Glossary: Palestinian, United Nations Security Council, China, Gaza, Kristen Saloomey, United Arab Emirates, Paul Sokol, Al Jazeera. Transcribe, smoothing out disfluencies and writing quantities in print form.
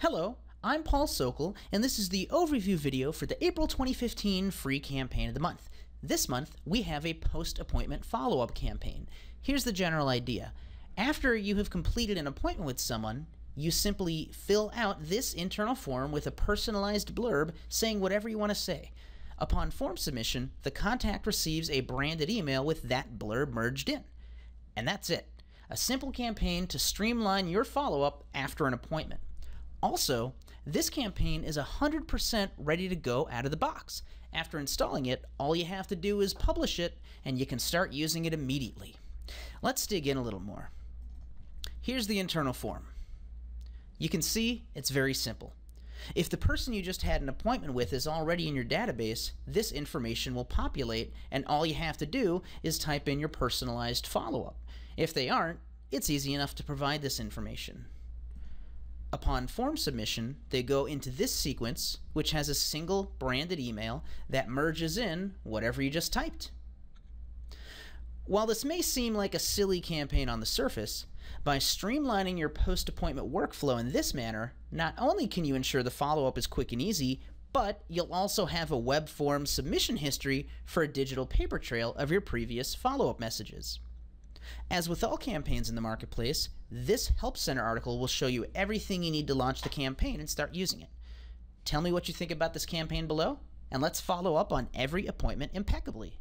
Hello, I'm Paul Sokol, and this is the overview video for the April 2015 free campaign of the month. This month, we have a post-appointment follow-up campaign. Here's the general idea. After you have completed an appointment with someone, you simply fill out this internal form with a personalized blurb saying whatever you want to say. Upon form submission, the contact receives a branded email with that blurb merged in. And that's it. A simple campaign to streamline your follow-up after an appointment. Also, this campaign is 100% ready to go out of the box. After installing it, all you have to do is publish it, and you can start using it immediately. Let's dig in a little more. Here's the internal form. You can see it's very simple. If the person you just had an appointment with is already in your database, this information will populate, and all you have to do is type in your personalized follow-up. If they aren't, it's easy enough to provide this information. Upon form submission, they go into this sequence, which has a single branded email that merges in whatever you just typed. While this may seem like a silly campaign on the surface, by streamlining your post-appointment workflow in this manner, not only can you ensure the follow-up is quick and easy, but you'll also have a web form submission history for a digital paper trail of your previous follow-up messages. As with all campaigns in the marketplace, this Help Center article will show you everything you need to launch the campaign and start using it. Tell me what you think about this campaign below, and let's follow up on every appointment impeccably.